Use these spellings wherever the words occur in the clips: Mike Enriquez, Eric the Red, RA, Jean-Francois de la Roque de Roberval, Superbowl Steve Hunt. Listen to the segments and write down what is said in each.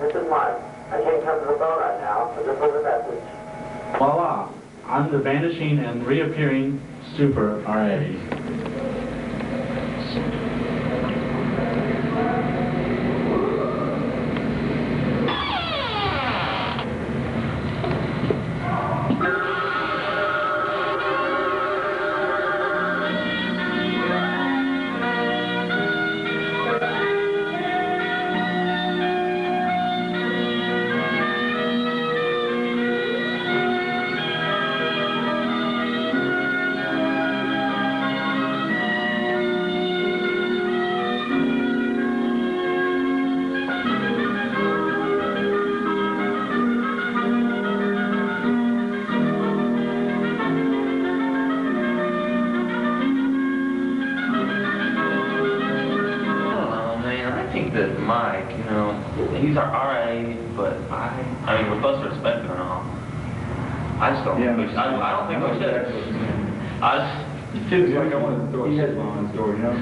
This is Mike. I can't come to the phone right now, but this was a message. Voila! I'm the vanishing and reappearing Super RA. That Mike, you know, he's our RA, but I mean, with us respecting and all, I just don't. Yeah, I don't think we should. It feels like I want to throw a shit on his door, you know.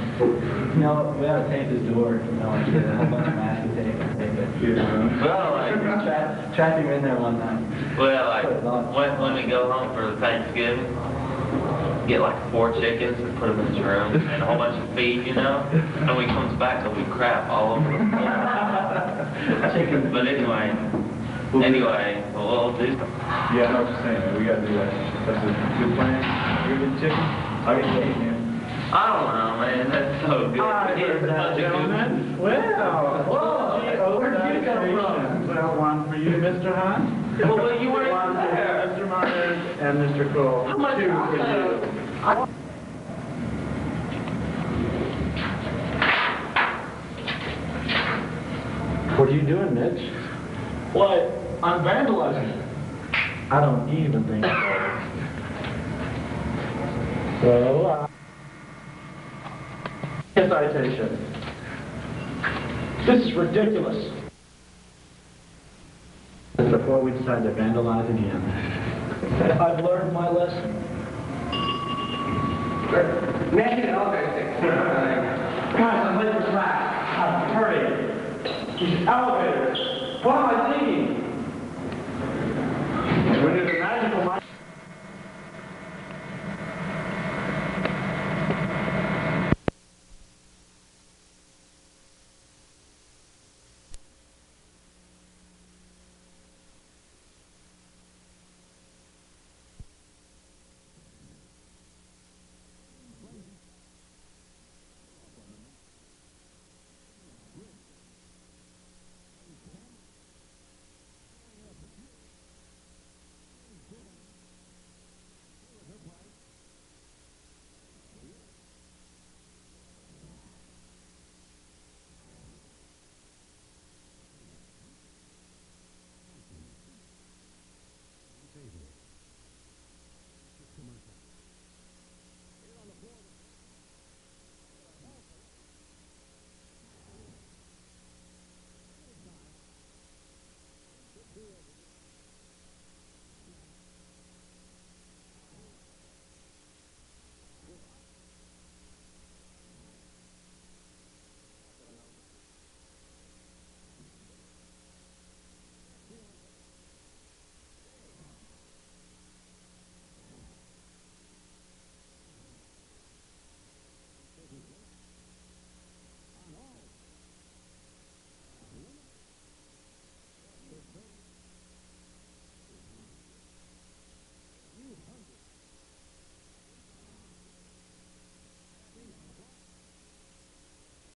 No, we ought to tape his door. You know, like a whole bunch of masking tape. Yeah. Well, like trapped him in there one night. Well, like when we go home for Thanksgiving, get like 4 chickens and put them in his room and a whole bunch of feed, you know? And when he comes back, there'll be crap all over him. But anyway, we'll do something. Yeah, I know what you're saying, man. We gotta do that. That's a good plan. You're getting chicken? I can take it, man. I don't know, man. That's so good. Gentlemen. Well, whoa. Where'd you come from? Well, one for you, Mr. Hunt. Well, you weren't there. Mr. Myers and Mr. Cole. How much for you? What are you doing, Mitch? What? I'm vandalizing. I don't even think so. So, citation. This is ridiculous. Before we decide to vandalize again. I've learned my lesson. Naked and all those things. Guys, I'm late for class. I'm hurrying. These elevators.